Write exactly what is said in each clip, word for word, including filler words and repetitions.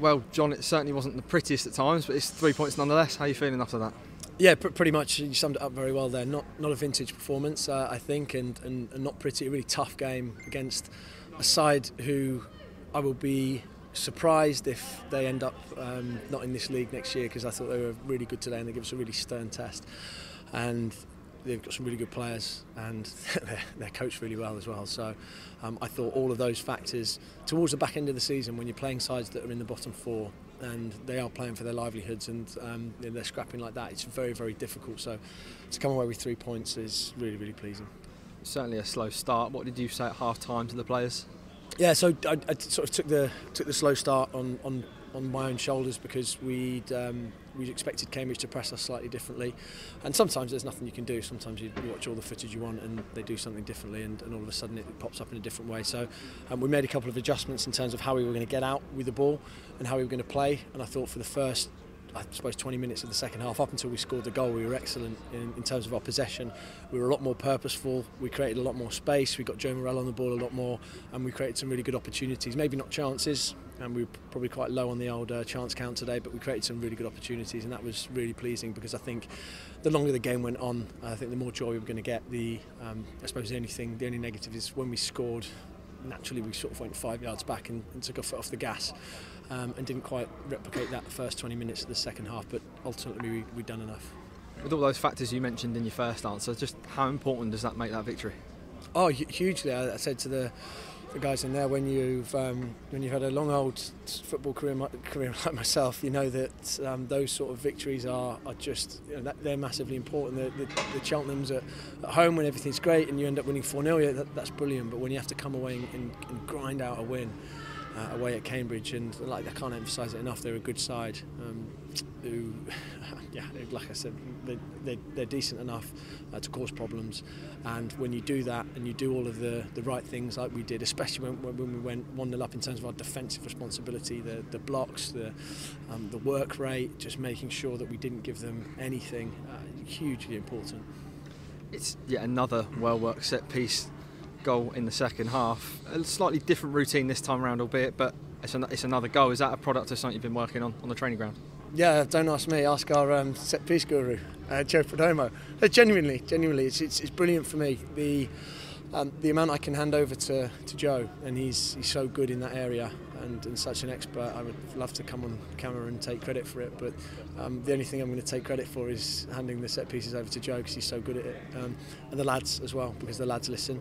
Well, John, it certainly wasn't the prettiest at times, but it's three points nonetheless. How are you feeling after that? Yeah, pr pretty much you summed it up very well there. Not not a vintage performance, uh, I think, and, and, and not pretty. A really tough game against a side who I will be surprised if they end up um, not in this league next year, because I thought they were really good today and they gave us a really stern test. And they've got some really good players and they're, they're coached really well as well. So um, I thought all of those factors towards the back end of the season, when you're playing sides that are in the bottom four and they are playing for their livelihoods and um, they're scrapping like that, it's very, very difficult. So to come away with three points is really, really pleasing. Certainly a slow start. What did you say at half time to the players? Yeah, so I, I sort of took the took the slow start on on, on my own shoulders, because we'd um, we expected Cambridge to press us slightly differently, and sometimes there's nothing you can do. Sometimes you watch all the footage you want and they do something differently, and, and all of a sudden it pops up in a different way. So um, we made a couple of adjustments in terms of how we were going to get out with the ball and how we were going to play. And I thought for the first, I suppose, twenty minutes of the second half, up until we scored the goal, we were excellent in, in terms of our possession. We were a lot more purposeful, we created a lot more space, we got Joe Morrell on the ball a lot more, and we created some really good opportunities. Maybe not chances, and we were probably quite low on the old uh, chance count today, but we created some really good opportunities, and that was really pleasing, because I think the longer the game went on, I think the more joy we were going to get. The um, I suppose the only thing, the only negative is when we scored, naturally we sort of went five yards back and, and took our foot off the gas, um, and didn't quite replicate that first twenty minutes of the second half, but ultimately we, we'd done enough. With all those factors you mentioned in your first answer, just how important does that make that victory? Oh, hugely. I, I said to the, the guys in there, when you've um, when you've had a long old football career, career like myself, you know that um, those sort of victories are, are just, you know, that, they're massively important. The, the, the Cheltenham's at, at home when everything's great and you end up winning four nil, yeah, that, that's brilliant, but when you have to come away and, and, and grind out a win Uh, away at Cambridge, and like I can't emphasise it enough, they're a good side um, who, yeah, like I said, they, they, they're decent enough uh, to cause problems. And when you do that and you do all of the, the right things like we did, especially when, when we went one nil up in terms of our defensive responsibility, the, the blocks, the, um, the work rate, just making sure that we didn't give them anything, uh, hugely important. It's yet another well-worked set piece goal in the second half. A slightly different routine this time around, albeit, but it's, an, it's another goal. Is that a product of something you've been working on on the training ground? Yeah, don't ask me, ask our um, set piece guru, uh, Joe Prodomo. Uh, genuinely, genuinely, it's, it's, it's brilliant for me. The um, the amount I can hand over to, to Joe, and he's he's so good in that area and, and such an expert. I would love to come on camera and take credit for it, but um, the only thing I'm going to take credit for is handing the set pieces over to Joe, because he's so good at it, um, and the lads as well, because the lads listen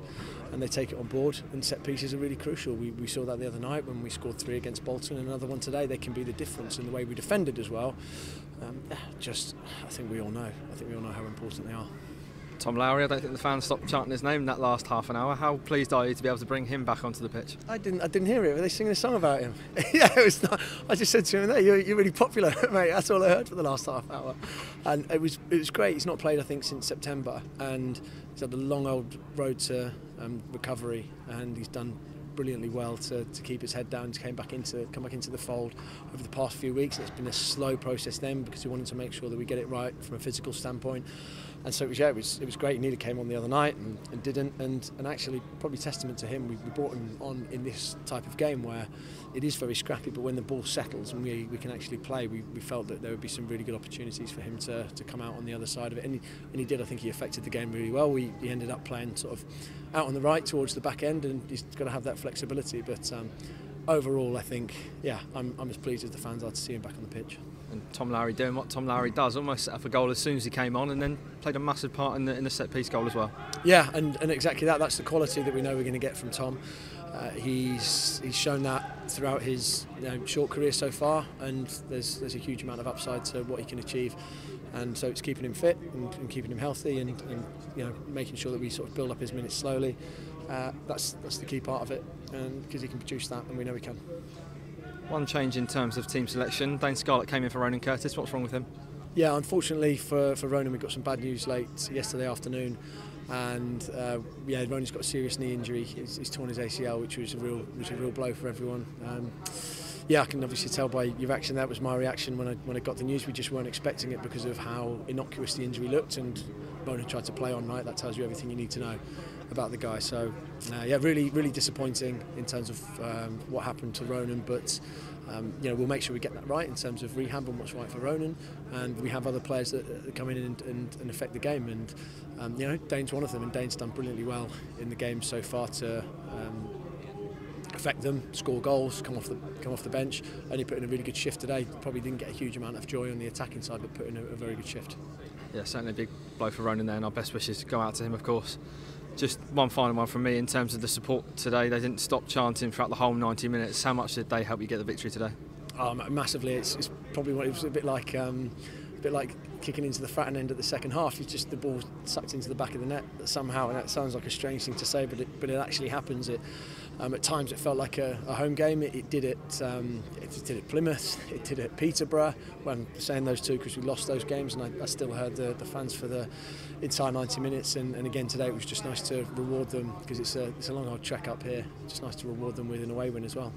and they take it on board, and set pieces are really crucial. We, we saw that the other night when we scored three against Bolton and another one today. They can be the difference, in the way we defended as well. Um, just, I think we all know, I think we all know how important they are. Tom Lowry, I don't think the fans stopped chanting his name in that last half an hour. How pleased are you to be able to bring him back onto the pitch? I didn't, I didn't hear it. Were they singing a song about him? Yeah, it was. Not, I just said to him, "Hey, you're, you're really popular, mate." That's all I heard for the last half hour, and it was, it was great. He's not played, I think, since September, and he's had a long old road to um, recovery, and he's done brilliantly well to, to keep his head down. He came back into come back into the fold over the past few weeks. It's been a slow process then, because we wanted to make sure that we get it right from a physical standpoint. And so it was, yeah, it was it was great. He nearly came on the other night and, and didn't. And and actually, probably testament to him, we, we brought him on in this type of game where it is very scrappy. But when the ball settles and we we can actually play, we, we felt that there would be some really good opportunities for him to to come out on the other side of it. And he, and he did. I think he affected the game really well. We he ended up playing sort of out on the right towards the back end, and he's got to have that flexibility. But um, overall, I think, yeah, I'm, I'm as pleased as the fans are to see him back on the pitch. And Tom Lowry doing what Tom Lowry does, almost set up a goal as soon as he came on, and then played a massive part in the, in the set-piece goal as well. Yeah, and, and exactly that. That's the quality that we know we're going to get from Tom. Uh, he's he's shown that throughout his, you know, short career so far, and there's there's a huge amount of upside to what he can achieve. And so it's keeping him fit and, and keeping him healthy, and, and you know, making sure that we sort of build up his minutes slowly. Uh, that's that's the key part of it, and because he can produce that, and we know he can. One change in terms of team selection. Dane Scarlett came in for Ronan Curtis. What's wrong with him? Yeah, unfortunately for, for Ronan, we got some bad news late yesterday afternoon. And uh, yeah, Ronan's got a serious knee injury. He's, he's torn his A C L, which was a real, was a real blow for everyone. Um, yeah, I can obviously tell by your reaction. That was my reaction when I when I got the news. We just weren't expecting it because of how innocuous the injury looked. And Ronan tried to play on night. That tells you everything you need to know about the guy. So uh, yeah, really, really disappointing in terms of um, what happened to Ronan. But um, you know, we'll make sure we get that right in terms of rehab and what's right for Ronan, and we have other players that come in and, and, and affect the game, and um, you know, Dane's one of them, and Dane's done brilliantly well in the game so far to um, affect them, score goals, come off the come off the bench. Only put in a really good shift today. Probably didn't get a huge amount of joy on the attacking side, but put in a, a very good shift. Yeah, certainly a big blow for Ronan there, and our best wishes go out to him, of course. Just one final one from me in terms of the support today. They didn't stop chanting throughout the whole ninety minutes. How much did they help you get the victory today? Um, massively. It's, it's probably what it was a bit like. Um, bit like kicking into the Fratton end at the second half. It's just the ball sucked into the back of the net somehow, and that sounds like a strange thing to say, but it, but it actually happens. It um, at times it felt like a, a home game. It, it did it. Um, it did at Plymouth. It did at Peterborough. Well, I'm saying those two because we lost those games, and I, I still heard the, the fans for the entire ninety minutes. And, and again today, it was just nice to reward them, because it's a it's a long old trek up here. It's just nice to reward them with an away win as well.